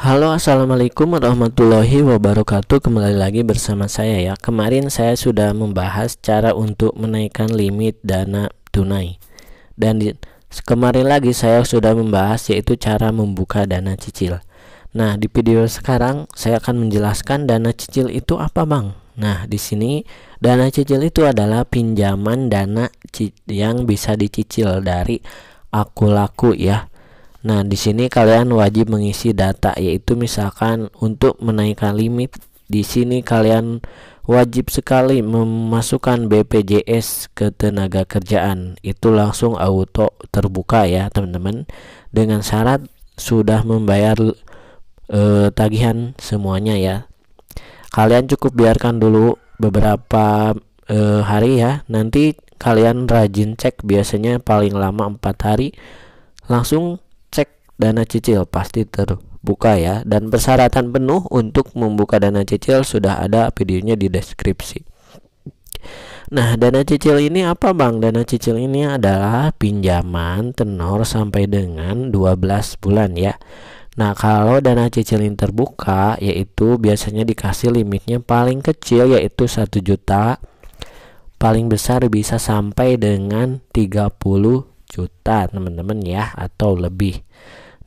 Halo, assalamualaikum warahmatullahi wabarakatuh. Kembali lagi bersama saya ya. Kemarin saya sudah membahas cara untuk menaikkan limit dana tunai. Dan kemarin lagi saya sudah membahas yaitu cara membuka dana cicil. Nah, di video sekarang saya akan menjelaskan dana cicil itu apa, Bang. Nah, di sini dana cicil itu adalah pinjaman dana yang bisa dicicil dari Akulaku ya. Nah, di sini kalian wajib mengisi data, yaitu misalkan untuk menaikkan limit. Di sini kalian wajib sekali memasukkan BPJS ketenagakerjaan. Itu langsung auto terbuka ya, teman-teman. Dengan syarat sudah membayar tagihan semuanya ya. Kalian cukup biarkan dulu beberapa hari ya. Nanti kalian rajin cek, biasanya paling lama 4 hari langsung dana cicil pasti terbuka ya. Dan persyaratan penuh untuk membuka dana cicil sudah ada videonya di deskripsi. Nah, dana cicil ini apa, Bang? Dana cicil ini adalah pinjaman tenor sampai dengan 12 bulan ya. Nah, kalau dana cicil ini terbuka, yaitu biasanya dikasih limitnya paling kecil yaitu 1 juta, paling besar bisa sampai dengan 30 juta teman-teman ya, atau lebih.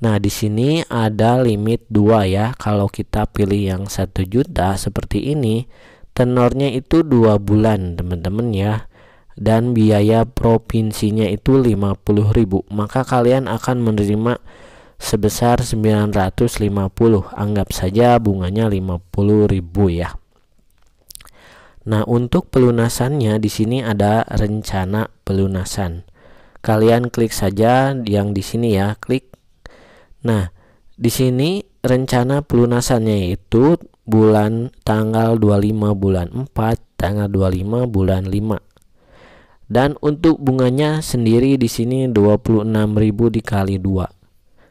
Nah, di sini ada limit 2 ya. Kalau kita pilih yang 1 juta seperti ini, tenornya itu 2 bulan, teman-teman ya. Dan biaya provinsinya itu 50.000. Maka kalian akan menerima sebesar 950. Anggap saja bunganya 50.000 ya. Nah, untuk pelunasannya di sini ada rencana pelunasan. Kalian klik saja yang di sini ya, klik. Nah, di sini rencana pelunasannya yaitu bulan tanggal 25 bulan 4, tanggal 25 bulan 5. Dan untuk bunganya sendiri di sini 26.000 dikali 2.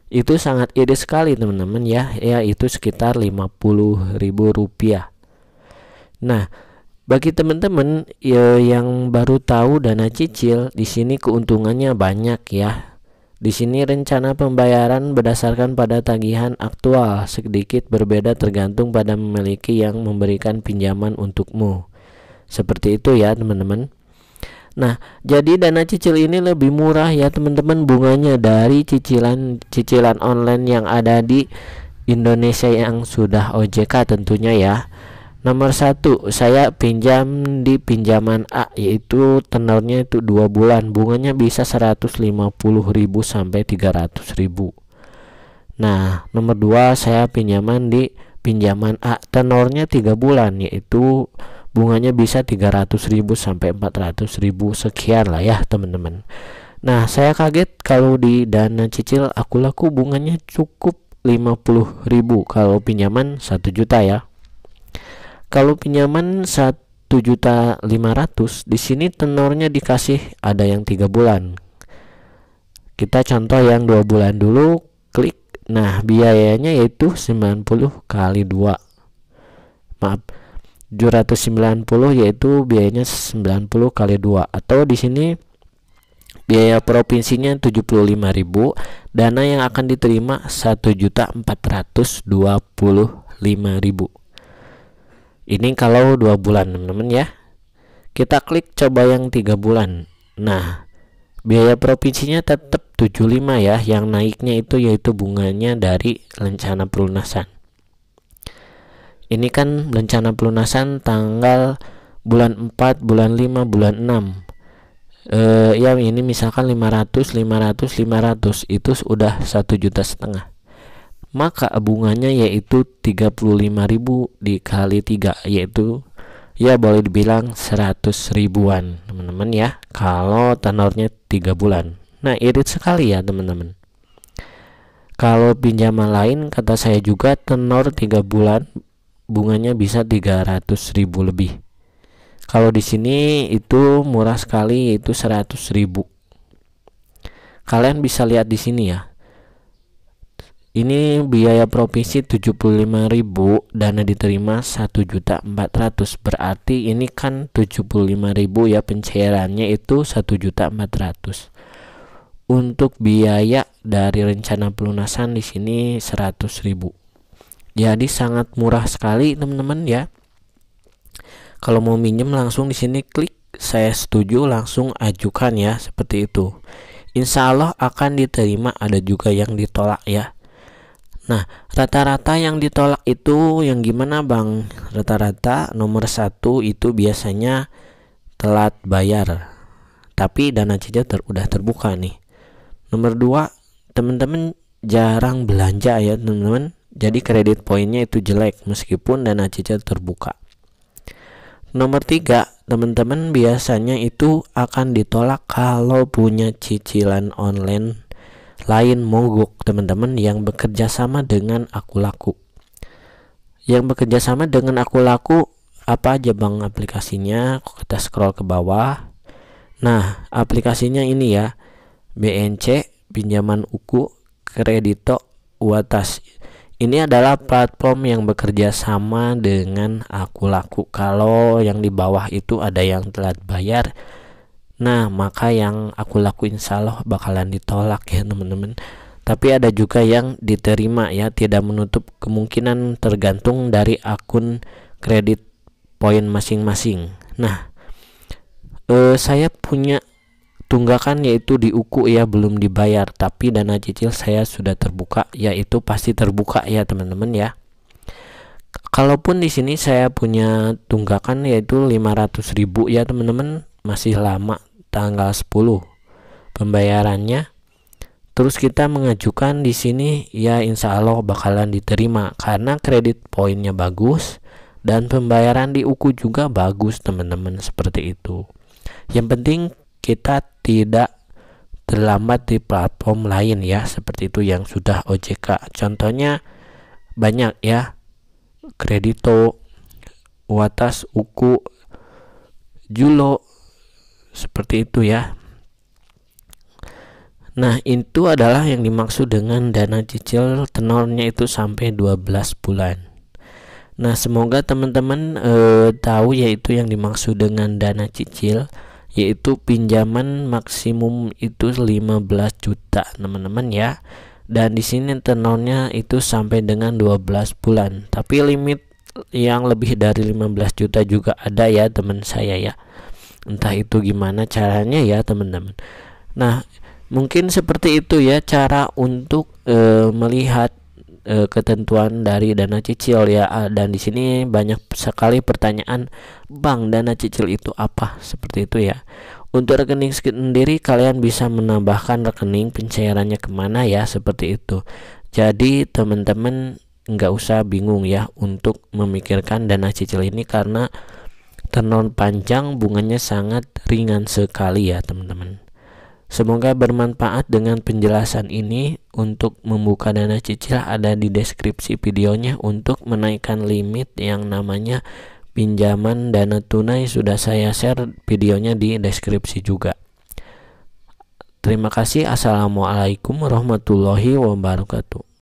Itu sangat iris sekali, teman-teman ya, yaitu sekitar 50.000 rupiah. Nah, bagi teman-teman yang baru tahu dana cicil, di sini keuntungannya banyak ya. Di sini rencana pembayaran berdasarkan pada tagihan aktual, sedikit berbeda tergantung pada memiliki yang memberikan pinjaman untukmu. Seperti itu ya, teman-teman. Nah, jadi dana cicil ini lebih murah ya, teman-teman, bunganya dari cicilan online yang ada di Indonesia yang sudah OJK tentunya ya. Nomor 1, saya pinjam di pinjaman A, yaitu tenornya itu 2 bulan, bunganya bisa 150.000 sampai 300.000. Nah, nomor 2, saya pinjaman di pinjaman A, tenornya 3 bulan, yaitu bunganya bisa 300.000 sampai 400.000 sekian lah ya, teman-teman. Nah, saya kaget kalau di dana cicil Akulaku bunganya cukup 50.000 kalau pinjaman 1 juta ya. Kalau pinjaman 1.500.000 di sini tenornya dikasih ada yang 3 bulan. Kita contoh yang 2 bulan dulu, klik. Nah, biayanya yaitu 90 kali 2. Maaf, 790 yaitu biayanya 90 kali 2, atau di sini biaya provinsinya 75.000, dana yang akan diterima 1.425.000. Ini kalau 2 bulan, teman-teman ya. Kita klik coba yang 3 bulan. Nah, biaya provinsinya tetap 75 ya, yang naiknya itu yaitu bunganya dari rencana pelunasan. Ini kan rencana pelunasan tanggal bulan 4, bulan 5, bulan 6. Ya, ini misalkan 500, 500, 500 itu udah 1,5 juta. Maka bunganya yaitu 35.000 dikali 3, yaitu ya boleh dibilang 100 ribuan, teman-teman ya, kalau tenornya 3 bulan. Nah, irit sekali ya, teman-teman. Kalau pinjaman lain kata saya juga tenor 3 bulan, bunganya bisa 300.000 lebih. Kalau di sini itu murah sekali, itu 100.000. Kalian bisa lihat di sini ya. Ini biaya provinsi 75.000, dana diterima 1.400.000. Berarti ini kan 75.000 ya, pencairannya itu 1.400.000. Untuk biaya dari rencana pelunasan di sini 100.000. Jadi sangat murah sekali teman-teman ya. Kalau mau minjem langsung di sini klik saya setuju, langsung ajukan ya, seperti itu. Insya Allah akan diterima, ada juga yang ditolak ya. Nah, rata-rata yang ditolak itu yang gimana Bang? Rata-rata nomor satu itu biasanya telat bayar, tapi dana cicil udah terbuka nih. Nomor dua, teman-teman jarang belanja ya teman-teman. Jadi kredit poinnya itu jelek meskipun dana cicil terbuka. Nomor tiga, teman-teman biasanya itu akan ditolak kalau punya cicilan online lain mogok teman-teman yang bekerja sama dengan Akulaku. Yang bekerja sama dengan Akulaku apa aja Bang aplikasinya? Kita scroll ke bawah. Nah, aplikasinya ini ya. BNC, pinjaman Uku, Kredito, Watas. Ini adalah platform yang bekerja sama dengan Akulaku. Kalau yang di bawah itu ada yang telat bayar, nah maka yang Akulaku insya Allah bakalan ditolak ya teman-teman. Tapi ada juga yang diterima ya, tidak menutup kemungkinan, tergantung dari akun kredit poin masing-masing. Nah, saya punya tunggakan yaitu di Uku ya, belum dibayar, tapi dana cicil saya sudah terbuka, yaitu pasti terbuka ya teman-teman ya. Kalaupun di sini saya punya tunggakan yaitu 500.000 ya teman-teman, masih lama tanggal 10 pembayarannya. Terus kita mengajukan di sini ya, insya Allah bakalan diterima karena kredit poinnya bagus dan pembayaran di Uku juga bagus teman-teman, seperti itu. Yang penting kita tidak terlambat di platform lain ya, seperti itu yang sudah OJK. Contohnya banyak ya, Kredito, Watas, Uku, Julo, seperti itu ya. Nah, itu adalah yang dimaksud dengan dana cicil tenornya itu sampai 12 bulan. Nah, semoga teman-teman tahu yaitu yang dimaksud dengan dana cicil, yaitu pinjaman maksimum itu 15 juta teman-teman ya, dan di sini tenornya itu sampai dengan 12 bulan, tapi limit yang lebih dari 15 juta juga ada ya teman saya ya, entah itu gimana caranya ya teman-teman. Nah, mungkin seperti itu ya cara untuk melihat ketentuan dari dana cicil ya. Dan di sini banyak sekali pertanyaan, Bang, dana cicil itu apa? Seperti itu ya. Untuk rekening sendiri kalian bisa menambahkan rekening pencairannya kemana ya, seperti itu. Jadi teman-teman nggak usah bingung ya untuk memikirkan dana cicil ini karena tenor panjang, bunganya sangat ringan sekali ya teman-teman. Semoga bermanfaat dengan penjelasan ini. Untuk membuka dana cicil ada di deskripsi videonya. Untuk menaikkan limit yang namanya pinjaman dana tunai sudah saya share videonya di deskripsi juga. Terima kasih. Assalamualaikum warahmatullahi wabarakatuh.